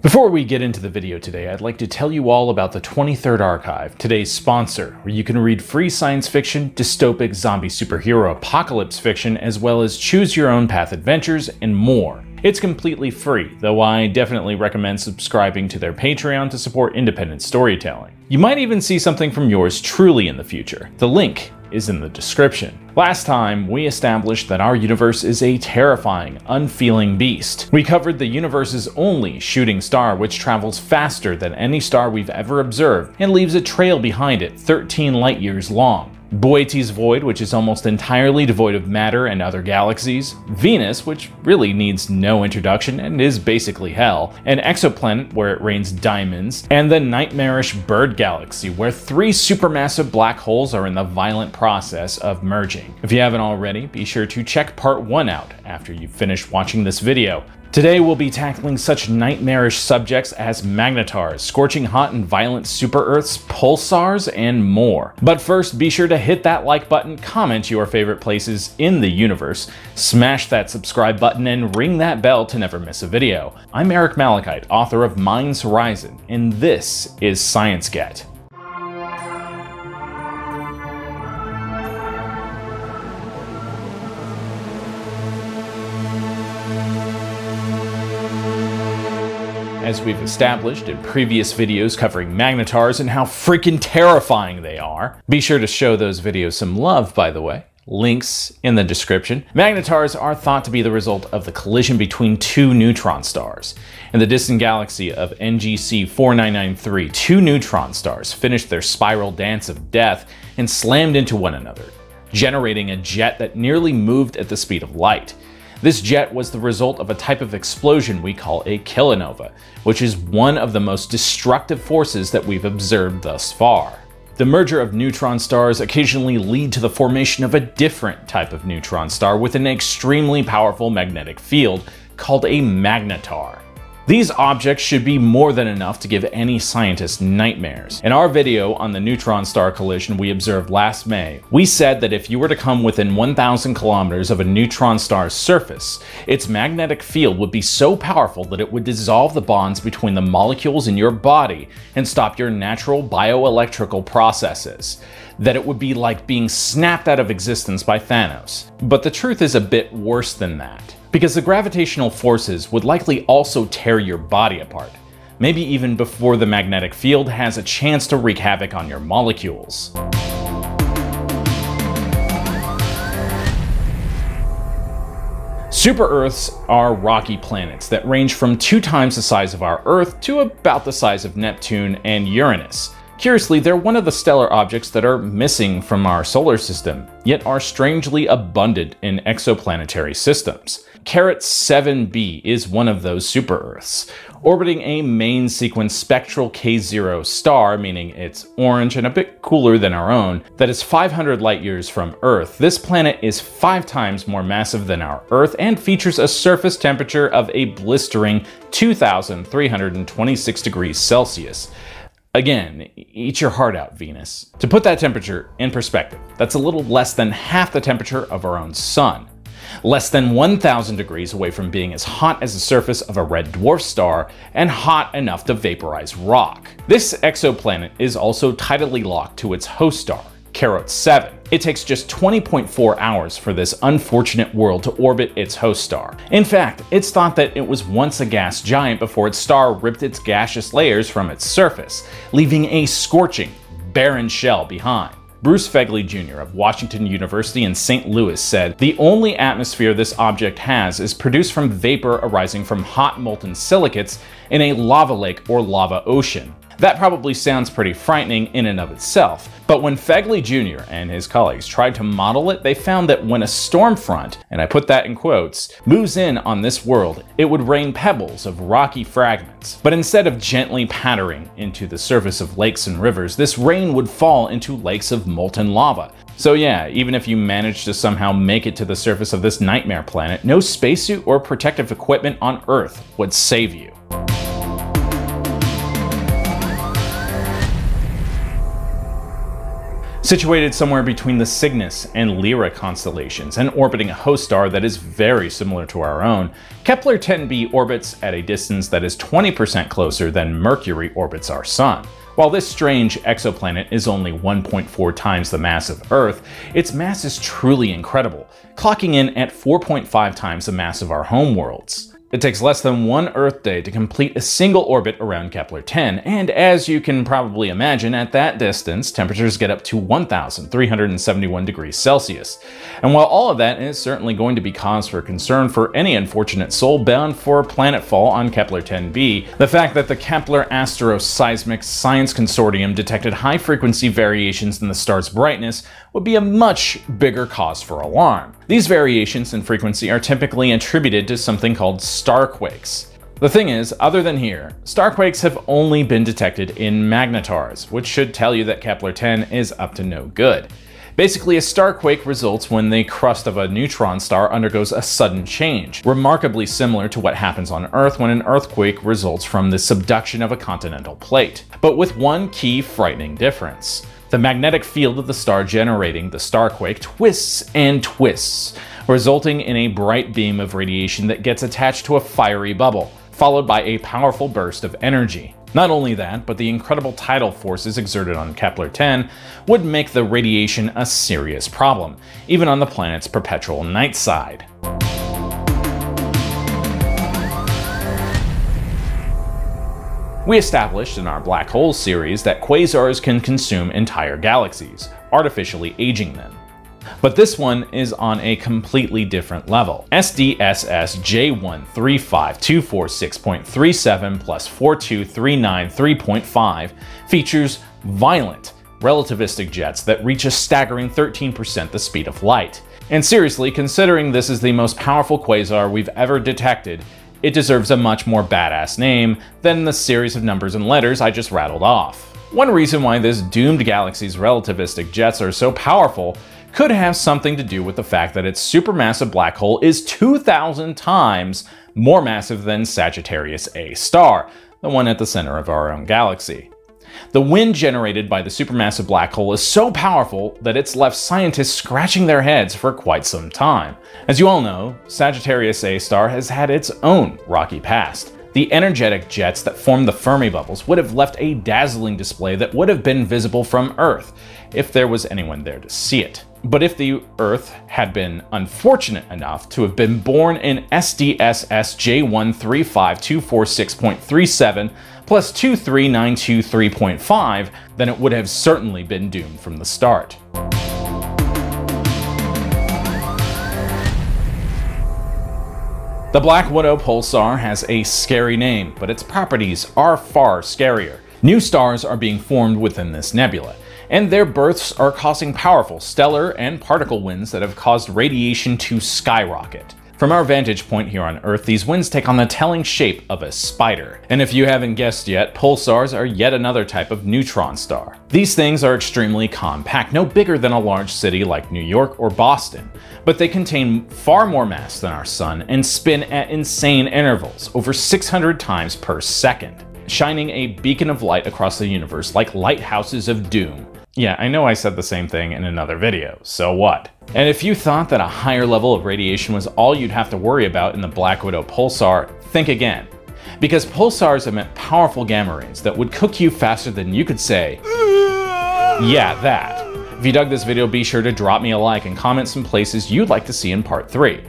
Before we get into the video today, I'd like to tell you all about the 23rd Archive, today's sponsor, where you can read free science fiction, dystopic zombie superhero apocalypse fiction, as well as choose your own path adventures and more. It's completely free, though I definitely recommend subscribing to their Patreon to support independent storytelling. You might even see something from yours truly in the future. The link is in the description. Last time, we established that our universe is a terrifying, unfeeling beast. We covered the universe's only shooting star, which travels faster than any star we've ever observed and leaves a trail behind it 13 light years long. Bootes Void, which is almost entirely devoid of matter and other galaxies, Venus, which really needs no introduction and is basically hell, an exoplanet where it rains diamonds, and the nightmarish Bird Galaxy, where 3 supermassive black holes are in the violent process of merging. If you haven't already, be sure to check part 1 out after you finish watching this video. Today we'll be tackling such nightmarish subjects as magnetars, scorching hot and violent super-Earths, pulsars, and more. But first, be sure to hit that like button, comment your favorite places in the universe, smash that subscribe button, and ring that bell to never miss a video. I'm Eric Malachite, author of Mind's Horizon, and this is Science Get. As we've established in previous videos covering magnetars and how freaking terrifying they are. Be sure to show those videos some love, by the way. Links in the description. Magnetars are thought to be the result of the collision between 2 neutron stars. In the distant galaxy of ngc 4993, 2 neutron stars finished their spiral dance of death and slammed into one another, generating a jet that nearly moved at the speed of light. This jet was the result of a type of explosion we call a kilonova, which is one of the most destructive forces that we've observed thus far. The merger of neutron stars occasionally lead to the formation of a different type of neutron star with an extremely powerful magnetic field called a magnetar. These objects should be more than enough to give any scientist nightmares. In our video on the neutron star collision we observed last May, we said that if you were to come within 1,000 kilometers of a neutron star's surface, its magnetic field would be so powerful that it would dissolve the bonds between the molecules in your body and stop your natural bioelectrical processes. That it would be like being snapped out of existence by Thanos. But the truth is a bit worse than that, because the gravitational forces would likely also tear your body apart, maybe even before the magnetic field has a chance to wreak havoc on your molecules. Super-Earths are rocky planets that range from 2 times the size of our Earth to about the size of Neptune and Uranus. Curiously, they're one of the stellar objects that are missing from our solar system, yet are strangely abundant in exoplanetary systems. Carot 7b is one of those super-Earths, orbiting a main-sequence spectral K0 star, meaning it's orange and a bit cooler than our own, that is 500 light-years from Earth. This planet is 5 times more massive than our Earth and features a surface temperature of a blistering 2,326 degrees Celsius. Again, eat your heart out, Venus. To put that temperature in perspective, that's a little less than half the temperature of our own sun, less than 1,000 degrees away from being as hot as the surface of a red dwarf star, and hot enough to vaporize rock. This exoplanet is also tidally locked to its host star, Carot 7. It takes just 20.4 hours for this unfortunate world to orbit its host star. In fact, it's thought that it was once a gas giant before its star ripped its gaseous layers from its surface, leaving a scorching, barren shell behind. Bruce Fegley Jr. of Washington University in St. Louis said, "The only atmosphere this object has is produced from vapor arising from hot molten silicates in a lava lake or lava ocean." That probably sounds pretty frightening in and of itself, but when Fegley Jr. and his colleagues tried to model it, they found that when a storm front, and I put that in quotes, moves in on this world, it would rain pebbles of rocky fragments. But instead of gently pattering into the surface of lakes and rivers, this rain would fall into lakes of molten lava. So yeah, even if you manage to somehow make it to the surface of this nightmare planet, no spacesuit or protective equipment on Earth would save you. situated somewhere between the Cygnus and Lyra constellations and orbiting a host star that is very similar to our own. Kepler-10b orbits at a distance that is 20% closer than Mercury orbits our Sun. While this strange exoplanet is only 1.4 times the mass of Earth, its mass is truly incredible, clocking in at 4.5 times the mass of our homeworlds. It takes less than one Earth day to complete a single orbit around Kepler-10, and as you can probably imagine, at that distance, temperatures get up to 1,371 degrees Celsius. And while all of that is certainly going to be cause for concern for any unfortunate soul bound for planetfall on Kepler-10b, the fact that the Kepler Asteroseismic Science Consortium detected high-frequency variations in the star's brightness would be a much bigger cause for alarm. These variations in frequency are typically attributed to something called starquakes. The thing is, other than here, starquakes have only been detected in magnetars, which should tell you that Kepler-10 is up to no good. Basically, a starquake results when the crust of a neutron star undergoes a sudden change, remarkably similar to what happens on Earth when an earthquake results from the subduction of a continental plate, but with one key frightening difference. The magnetic field of the star generating the starquake twists and twists, resulting in a bright beam of radiation that gets attached to a fiery bubble, followed by a powerful burst of energy. Not only that, but the incredible tidal forces exerted on Kepler-10 would make the radiation a serious problem, even on the planet's perpetual night side. We established in our black hole series that quasars can consume entire galaxies, artificially aging them. But this one is on a completely different level. SDSS J135246.37 plus 42393.5 features violent relativistic jets that reach a staggering 13% the speed of light. And seriously, considering this is the most powerful quasar we've ever detected, it deserves a much more badass name than the series of numbers and letters I just rattled off. One reason why this doomed galaxy's relativistic jets are so powerful could have something to do with the fact that its supermassive black hole is 2,000 times more massive than Sagittarius A*, the one at the center of our own galaxy. The wind generated by the supermassive black hole is so powerful that it's left scientists scratching their heads for quite some time. As you all know, Sagittarius A* has had its own rocky past. The energetic jets that formed the Fermi bubbles would have left a dazzling display that would have been visible from Earth, if there was anyone there to see it. But if the Earth had been unfortunate enough to have been born in SDSS J135246.37 plus 23923.5, then it would have certainly been doomed from the start. The Black Widow Pulsar has a scary name, but its properties are far scarier. New stars are being formed within this nebula, and their births are causing powerful stellar and particle winds that have caused radiation to skyrocket. From our vantage point here on Earth, these winds take on the telling shape of a spider. And if you haven't guessed yet, pulsars are yet another type of neutron star. These things are extremely compact, no bigger than a large city like New York or Boston, but they contain far more mass than our Sun and spin at insane intervals, over 600 times per second, shining a beacon of light across the universe like lighthouses of doom. Yeah, I know I said the same thing in another video, so what? And if you thought that a higher level of radiation was all you'd have to worry about in the Black Widow Pulsar, think again. Because pulsars emit powerful gamma rays that would cook you faster than you could say, yeah, that. If you dug this video, be sure to drop me a like and comment some places you'd like to see in part 3.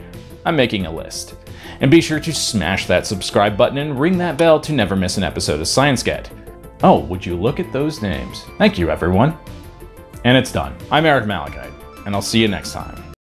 I'm making a list. And be sure to smash that subscribe button and ring that bell to never miss an episode of Science Get. Oh, would you look at those names? Thank you, everyone. And it's done. I'm Eric Malachite, and I'll see you next time.